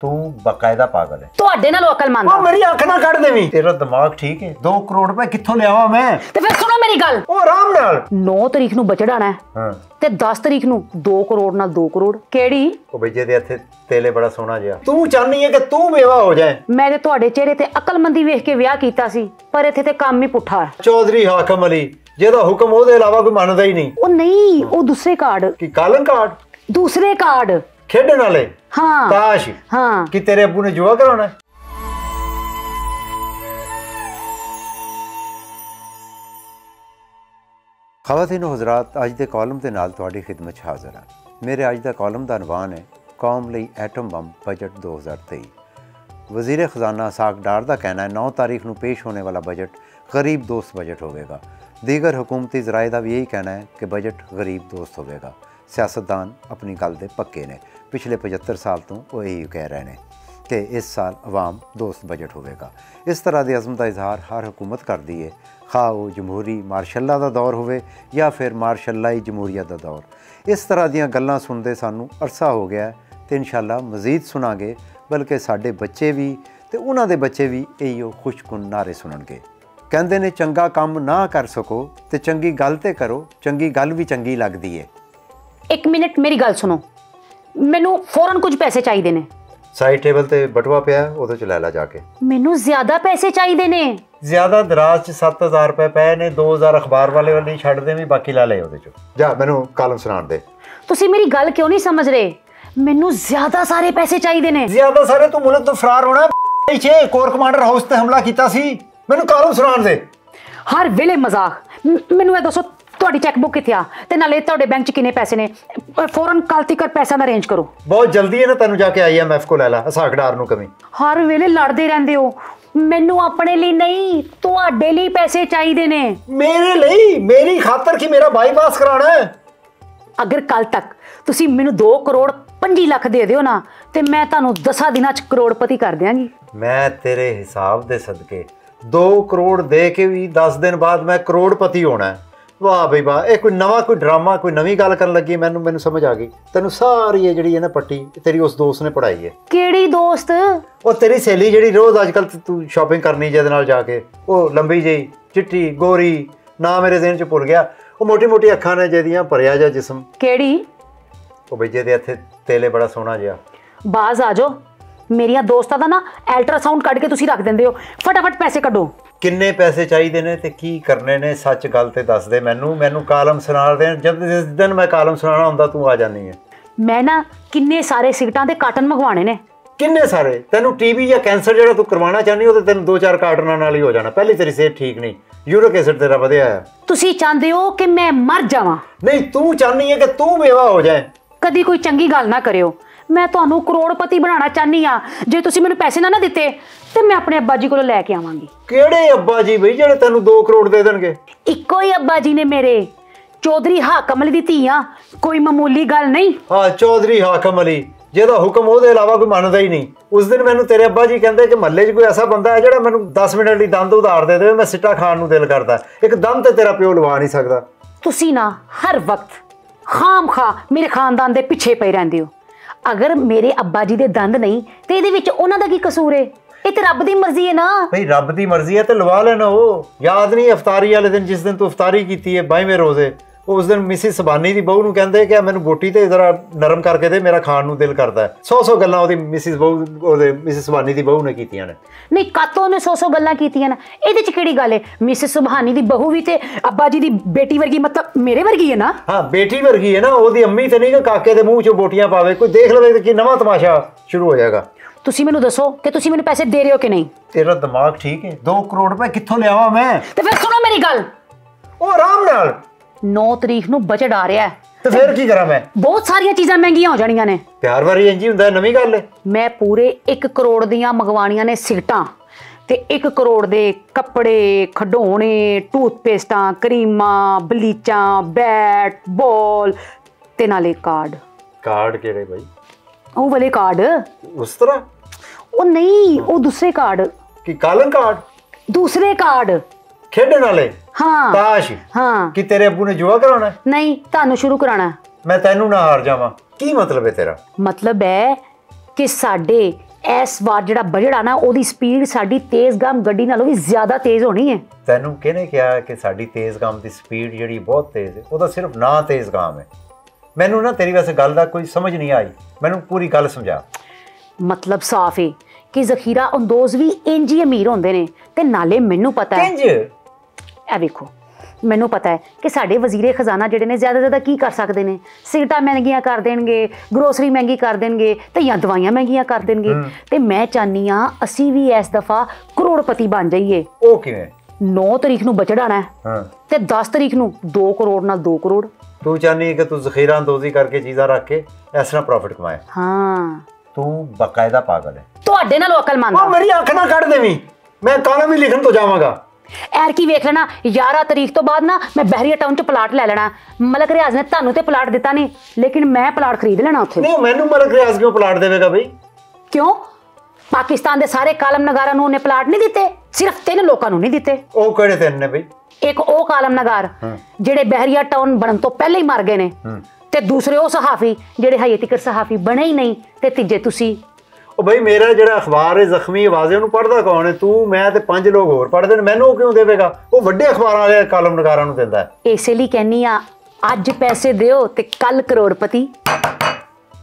तू बकायदा पागल है। तो अड्डे ना लो अकल मान। ओ मेरी आंख ना काट देवी। तेरा दिमाग ठीक है? 2 करोड़ रुपए कित्थों ले आवा मैं? ते फिर सुनो मेरी गल। ओ आराम नाल। 9 तारीख नु बजट आना है। हां। ते 10 तारीख नू 2 करोड़ नाल 2 करोड़ केड़ी? ओ भई जे दे हथे तेले बड़ा सोना जिया। तू चाहनी है कि तू बेवा हो जाए। मैं ते तुहाडे चेहरे ते अकलमंदी वेख के ब्याह कीता सी, पर इथे ते काम ही पुठा है। चौधरी हाकिम अली जेदा हुक्म ओदे अलावा कोई मानदा ही नहीं। ओ नहीं, ओ दूसरे कार्ड। की कालन कार्ड? दूसरे कार्ड। खेडन वाले? हां। ताश? हां। कि तेरे अब्बू ने जुआ कराना है? खवातीन हजरात, अज दे कॉलम दे नाल तुहाडी खिदमत च हाज़र हां। मेरे अज दा कॉलम दा अनवान है कौम लई एटम बम बजट 2023। वज़ीर खजाना इशाक डार दा कहना है 9 तारीख नू पेश होने वाला बजट गरीब दोस्त बजट होवेगा। दीगर हुकूमती जराए का भी यही कहना है कि बजट गरीब दोस्त होगा। सियासतदान अपनी गल दे पक्के ने, पिछले 75 साल तो वो यही कह रहे हैं कि इस साल अवाम दोस्त बजट होगा। इस तरह के अज़म का इजहार हर हुकूमत करती है, खा वो जमहूरी मार्शल्ला का दौर हो या फिर मार्शल्लाई जमहूरीत का दौर। इस तरह दियाँ गल्लां सुनते सानू अरसा हो गया है, तो इंशाल्लाह मजीद सुनांगे, बल्कि साढ़े बच्चे भी तो उन्हों के बच्चे भी यही खुशकुन नारे सुनणगे। कहते ने चंगा काम ना कर सको तो चंगी गल तो करो, चंगी गल भी चंगी लगती है। 1 मिनट मेरी गल सुनो, मैनू फौरन कुछ पैसे चाहिए ने। साइड टेबल ते बटवा पे है, उधर चला ला जाके। मैनू ज्यादा पैसे चाहिए ने। ज्यादा दराज च 7000 रुपए पे ने, 2000 अखबार वाले वाली छड़ दे, बाकी ला ले उधर चो। जा मैनू कॉलम सुनाण दे। तुसी मेरी गल क्यों नहीं समझ रहे? मैनू ज्यादा सारे पैसे चाहिए ने। ज्यादा सारे तू मुल्क तो फरार होना, कोर कमांडर हाउस ते हमला कीता सी। मैनू कॉलम सुनाण दे। हर वेले मजाक। मैनू ये दसो तुहाडी चैकबुक किथे आ ते नाले तुहाडे बैंक च किन्ने पैसे ने? फौरन कल तक पैसा दा अरेंज करो। बहुत जल्दी है ना, तैनू जाके आईएमएफ को लै ला, इशाक डार नू कमी। हर वेले लड़दे रहंदे हो, मैनू अपने लिए नहीं तुहाडे लिए पैसे चाहिए ने। मेरे लिए? मेरी खातर की मेरा बाईपास कराना है? अगर कल तक तुसी मैनू 2 करोड़ 25 लाख दे दिओ ना ते मैं तुहानू 10 दिनां च करोड़पति कर दिआंगी। मैं तेरे हिसाब दे सदके 2 करोड़ दे के भी 10 दिन बाद मैं करोड़पति होना है। वाह बई वाह, ये कोई नवा कोई ड्रामा कोई नवी गल कर लगी। मैनू समझ आ गई, तेन सारी ये जी ना पट्टी तेरी उस दोस्त ने पढ़ाई है। केड़ी दोस्त? वो तेरी सहेली जी रोज अजकल तू शॉपिंग करनी जिहदे नाल जाके, वो लंबी जी चिट्टी गोरी, ना मेरे ज़हन च भुल गया, वो मोटी मोटी अखा ने जिहदियां भरिया जा जिस्म। केड़ी? वो बई जिहदे हत्थे तेले बड़ा सोहना जिहा। बाज आ जाओ, मेरिया दोस्तां दा ना अल्ट्रासाउंड कढ़ के तुसी रख देंदे हो। फटाफट पैसे कढो। किन्ने पैसे चाहिए ने ते की करने ने? सच गल ते दस दे मैनू। मैनू कॉलम सुना दे, जब जिस दिन मैं कॉलम सुनाना हुंदा तू आ जानी है। मैं ना किन्ने सारे सिगटां दे कार्टन मंगवाने ने। किन्ने सारे? तैनू टीबी या कैंसर जेड़ा तू करवाना चाहनी ओ ते तैनू 2-4 कार्टनां नाल ही हो जाना। पहली तेरी सेहत ठीक नहीं, यूरिक एसिड तेरा वधिया है। तुसी चाहंदे हो कि मैं मर जावां? नहीं, तू चाहनी है कि तू बेवा हो जाए। कदी कोई चंगी गल ना करियो, मैं तुहानू करोड़पति बनाना चाहनी हाँ। जे तुसी मैनू पैसे ना दिते तो मैं अपने अब्बा जी को लैके आवांगी। केड़े अब्बा जी बई जेड़े तैनू 2 करोड़ दे देणगे? इक्को ही अब्बा जी ने मेरे, चौधरी हाकिम अली दी धीआं। कोई मामूली गल नहीं। हाँ, चौधरी हाकिम अली जेदा हुक्म ओहदे अलावा कोई मानदा ही नहीं। उस दिन मैनू तेरे अब्बा जी कहंदे कि महल्ले च कोई ऐसा बंदा है जेड़ा मैनू 10 मिनट लई दंद उधार दे देवे, मैं सिट्टा खाण नू दिल करदा। एक दम ते तेरा प्यो लवा नहीं सकदा। तुसी ना हर वक्त खाम खा मेरे खानदान दे पिछे पए रहिंदे हो। अगर मेरे अब्बा जी दे दंद नहीं ते इहदे विच उहनां दा की कसूर है? ये तो रब की मर्जी है ना। भाई रब की मर्जी है तो लवा लेना। वो याद नहीं इफ्तारी वाले दिन जिस दिन तू इफ्तारी की है 22वें रोजे, उस दिन मिसिस सबानी की बहू नूं कहंदे कि मैनू बोटी तो जरा नरम करके दे, मेरा खाण नूं दिल करता है। 100 गल्लां ओदी मिसिस बहू ओदे मिसिस सबानी की बहू ने कीतियां ने। नहीं कातों ने 100 गल्लां कीतियां ना, इहदे च केड़ी गल है? मिसिस सबानी की बहू भी तो अब्बा जी की बेटी वर्गी, मतलब मेरे वर्गी है ना। हाँ बेटी वर्गी है ना, ओदी अम्मी तो नहीं कि काके के मूँह चो बोटियां पावे। कोई देख लवे कि नवा तमाशा शुरू हो जाएगा। तुसी मैनू दसो कि तुसी मैनू पैसे दे रहे हो कि नहीं? तेरा दिमाग ठीक है? 2 करोड़ रुपए कित्थों ले आवां मैं? ते फिर सुनो मेरी गल। ओ आराम नाल। 9 तारीख नू बजट आ रहा है तो फिर की करा मैं? बहुत सारिया चीज़ां महंगियां हो जानियां ने। प्यार वारी इंजी हुंदा नवीं गल है। मैं पूरे 1 करोड़ दियां मंगवाणियां ने सिगटां ते 1 करोड़ दे कपड़े, खडौने, टूथपेस्टां, क्रीमां, बलीचां, बैट बॉल ते नाले कार्ड। कार्ड केड़े भाई? ओ वाले कार्ड। उस तरह? ओ नहीं, ओ दूसरे कार्ड। की कालन कार्ड? दूसरे कार्ड। खेडन वाले? हां। ताश? हां। कि तेरे अब्बू ने जुआ कराना है? नहीं, तानू शुरू कराना है। मैं तैनू ना हार जावां? की मतलब है तेरा? मतलब है कि साडे इस बार जो बजट आना ओदी स्पीड साडी तेजगाम गड्डी नालों भी ज्यादा तेज होनी है। तैनू किहने कहा कि साडी तेजगाम दी स्पीड जिहड़ी बहुत तेज है, ओदा सिर्फ ना तेजगाम है। मैनू ना तेरी वैसे गल दा कोई समझ नहीं आई, मैनू पूरी गल समझा। मतलब साफ है कि जखीरा अंदोज भी इंज ही अमीर होंदे ने ते नाले मैनू पता है ए वेखो मैनू पता है कि साढ़े वजीरे खजाना जिहड़े ने ज़्यादा ज़्यादा की कर सकते हैं, सिगरटा महंगियां कर देंगे, ग्रोसरी महंगी कर देंगे ते या दवाइयां महंगियां कर देंगे। तो मैं चाहनी हाँ असी भी इस दफ़ा करोड़पति बन जाइए। ओ किवें? 9 तारीख नू बजट आना है ते 10 तारीख नू 2 करोड़ नाल 2 करोड़। तू चाहनी कि तू जखीरा अंदोजी करके चीज़ां रख के इस तरह प्रॉफिट कमाए। हाँ तू बकायदा पागल है। तुहाडे नालों अकलमंद ओ मेरी अख ना कढ देवीं, मैं कॉलम ही लिखण तो जावांगा। ऐर की वेख लेना 11 तारीख तो बाद ना मैं बहरिया टाउन च प्लाट ले लेना। मलक रियाज ने तानू ते प्लाट दिता नहीं, लेकिन मैं प्लाट खरीद लेना उत्थे। नहीं मैनू मलक रियाज क्यों प्लाट देवेगा भाई? क्यों? पाकिस्तान दे सारे कालम नगारां नू ने प्लाट नहीं दिते, सिर्फ 3 लोकां नू नहीं दिते। ओ केड़े 3 ने भाई? एक ओ कालम नगार जेड़े बहरिया टाउन बनन तो पहले ही मर गए ने ते दूसरे ओ सहाफी जेड़े हजे तक सहाफी बने ही नहीं ते तीजे तुसी। ओ भाई मेरा जो अखबार है जख्मी आवाज़ें उन्होंने पढ़ता कौन है? तू मैं ते 5 लोग होर पढ़ते हैं, मैनू क्यों देवेगा? वो वड्डे अखबार वाले कालम नगारां नूं दिंदा है। इसलिए कहनी आ अज पैसे दिओ ते कल करोड़पति।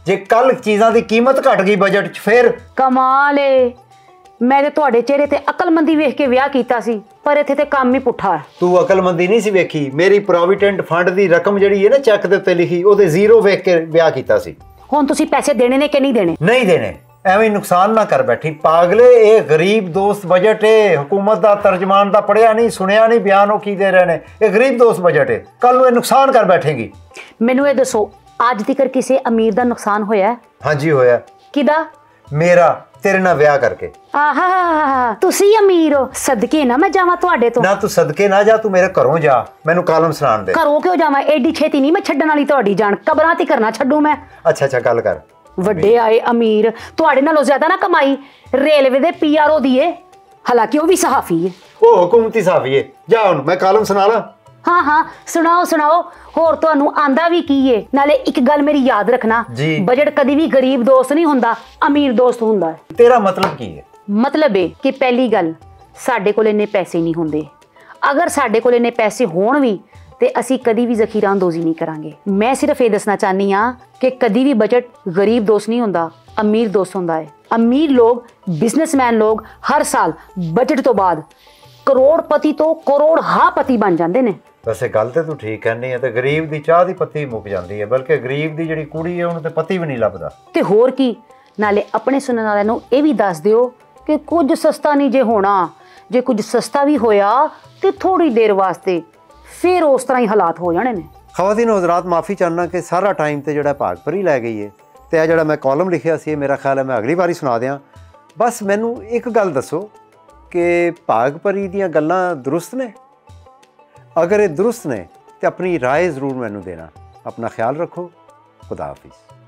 जे कल चीज़ां दी कीमत घट गई बजट च फिर कमाल है। मैं ते तुहाडे चेहरे ते अकलमंदी वेख के विआह कीता सी, पर इत्थे ते काम ही पुठा। तू अकलमंदी नहीं सी वेखी, मेरी प्रोविडेंट फंड दी रकम जिहड़ी है ना चैक दे उत्ते लिखी ओहदे 0 वेख के विआह कीता सी। हुण तुसीं पैसे देने ने कि नहीं देने? नहीं देने। ਐਵੇਂ नुकसान ना कर बैठी पागले। ये गरीब दोस्त बजट है, हुकूमत का तर्जमान का पढ़िया नहीं सुनिया नहीं बयान वो की दे रहे हैं। ये गरीब दोस्त बजट है, कल ये नुकसान कर बैठेगी। मैनू ये दसो अज तक किसी अमीर का नुकसान होया? हाँ जी होया। किदा? मेरा तेरे नाल विआह करके। आहा तुसी अमीर हो, सदके ना मैं जावां तुहाडे तो। ना तू सदके ना जा, तू मेरे घरों जा, मैनू कालम सुनाण दे। घरों क्यों जावां? एडी छेती नहीं मैं छड्डण वाली तुहाडी जान, कबरां ते करना छड्डू मैं। अच्छा अच्छा गल कर। वड्डे आए अमीर तुहाडे नालों ज्यादा ना कमाई रेलवे दे पीआरओ दी है, हालांकि वो भी सहाफी है। ओ हुकूमती सहाफी है। जा हुण मैं कालम सुना ला। हाँ हाँ सुनाओ सुनाओ, होर तुहानू आंदा भी की है? नाले एक गल मेरी याद रखना जी, बजट कदी भी गरीब दोस्त नहीं हुंदा, अमीर दोस्त हुंदा है। तेरा मतलब की है? मतलब है कि पहली गल साडे कोल इन्ने पैसे नहीं हुंदे, अगर साडे कोल इन्ने पैसे होण भी ते असी कदी भी जखीरा अंदोजी नहीं करांगे। मैं सिर्फ ये दसना चाहनी हाँ कि कदी भी बजट गरीब दोस्त नहीं हुंदा, अमीर दोस्त हुंदा है। अमीर लोग बिजनेसमैन लोग हर साल बजट तो बाद करोड़पति तो करोड़पति बन जाते हैं। वैसे गल तो तू ठीक कहनी है, तो गरीब की चाह की पत्ती मुक जाती है, बल्कि गरीब की जिहड़ी कुड़ी है उन्हें पति भी नहीं लभदा। ते होर की, नाले अपने सुनने वाले नूं ये भी दस दिओ कि कुछ सस्ता नहीं जे होना, जे कुछ सस्ता भी होया तो थोड़ी देर वास्ते, फिर उस तरह ही हालात हो जाने ने। खवातीन हजरात माफ़ी चाहना कि सारा टाइम तो जो भाग भरी लै गई है, तो जो मैं कॉलम लिखिया सी मेरा ख्याल है मैं अगली बारी सुना दें। बस मैनू एक गल दसो कि भाग भरी दियां गल्लां दुरुस्त ने? अगर ये दुरुस्त ने तो अपनी राय जरूर मैनू देना। अपना ख्याल रखो, खुदा हाफिज़।